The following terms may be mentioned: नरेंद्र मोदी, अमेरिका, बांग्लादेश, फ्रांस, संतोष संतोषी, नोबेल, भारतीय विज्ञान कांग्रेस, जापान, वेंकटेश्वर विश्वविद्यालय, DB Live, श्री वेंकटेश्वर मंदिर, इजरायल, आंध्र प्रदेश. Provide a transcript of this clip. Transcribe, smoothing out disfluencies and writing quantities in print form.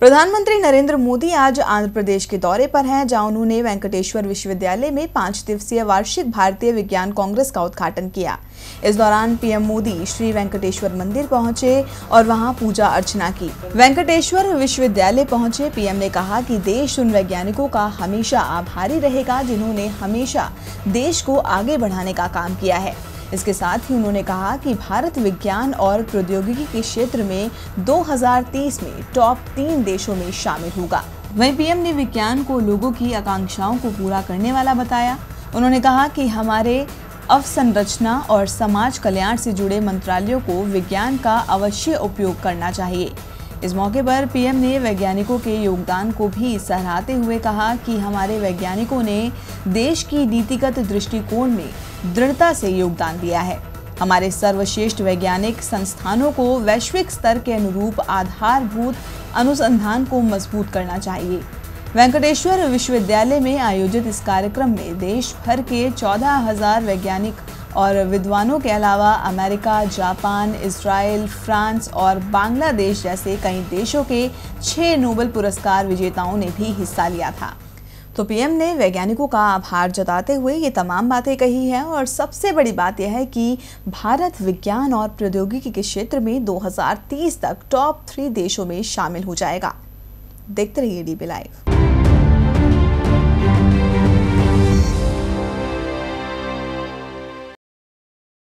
प्रधानमंत्री नरेंद्र मोदी आज आंध्र प्रदेश के दौरे पर हैं, जहां उन्होंने वेंकटेश्वर विश्वविद्यालय में 5 दिवसीय वार्षिक भारतीय विज्ञान कांग्रेस का उद्घाटन किया। इस दौरान पीएम मोदी श्री वेंकटेश्वर मंदिर पहुंचे और वहां पूजा अर्चना की। वेंकटेश्वर विश्वविद्यालय पहुंचे पीएम ने कहा कि देश उन वैज्ञानिकों का हमेशा आभारी रहेगा जिन्होंने हमेशा देश को आगे बढ़ाने का काम किया है। इसके साथ ही उन्होंने कहा कि भारत विज्ञान और प्रौद्योगिकी के क्षेत्र में 2030 में टॉप 3 देशों में शामिल होगा। वहीं पीएम ने विज्ञान को लोगों की आकांक्षाओं को पूरा करने वाला बताया। उन्होंने कहा कि हमारे अवसंरचना और समाज कल्याण से जुड़े मंत्रालयों को विज्ञान का अवश्य उपयोग करना चाहिए। इस मौके पर पीएम ने वैज्ञानिकों के योगदान को भी सराहते हुए कहा कि हमारे वैज्ञानिकों ने देश की नीतिगत दृष्टिकोण में दृढ़ता से योगदान दिया है। हमारे सर्वश्रेष्ठ वैज्ञानिक संस्थानों को वैश्विक स्तर के अनुरूप आधारभूत अनुसंधान को मजबूत करना चाहिए। वेंकटेश्वर विश्वविद्यालय में आयोजित इस कार्यक्रम में देश भर के 14,000 वैज्ञानिक और विद्वानों के अलावा अमेरिका, जापान, इजराइल, फ्रांस और बांग्लादेश जैसे कई देशों के 6 नोबेल पुरस्कार विजेताओं ने भी हिस्सा लिया था। तो पीएम ने वैज्ञानिकों का आभार जताते हुए ये तमाम बातें कही हैं और सबसे बड़ी बात यह है कि भारत विज्ञान और प्रौद्योगिकी के क्षेत्र में 2030 तक टॉप 3 देशों में शामिल हो जाएगा। देखते रहिए DB Live।